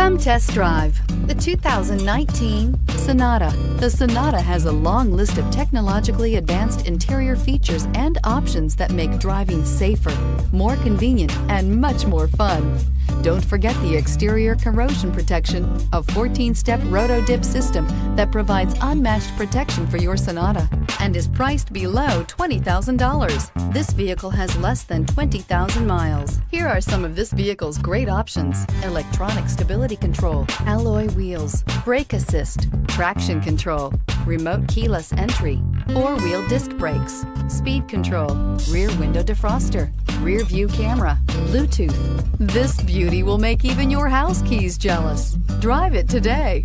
Come test drive the 2019 Sonata. The Sonata has a long list of technologically advanced interior features and options that make driving safer, more convenient, and much more fun. Don't forget the exterior corrosion protection, a 14-step Roto-Dip system that provides unmatched protection for your Sonata and is priced below $20,000. This vehicle has less than 20,000 miles. Here are some of this vehicle's great options: electronic stability control, alloy wheels, brake assist, traction control, remote keyless entry, four-wheel disc brakes, speed control, rear window defroster, rear view camera, Bluetooth. This beauty will make even your house keys jealous. Drive it today.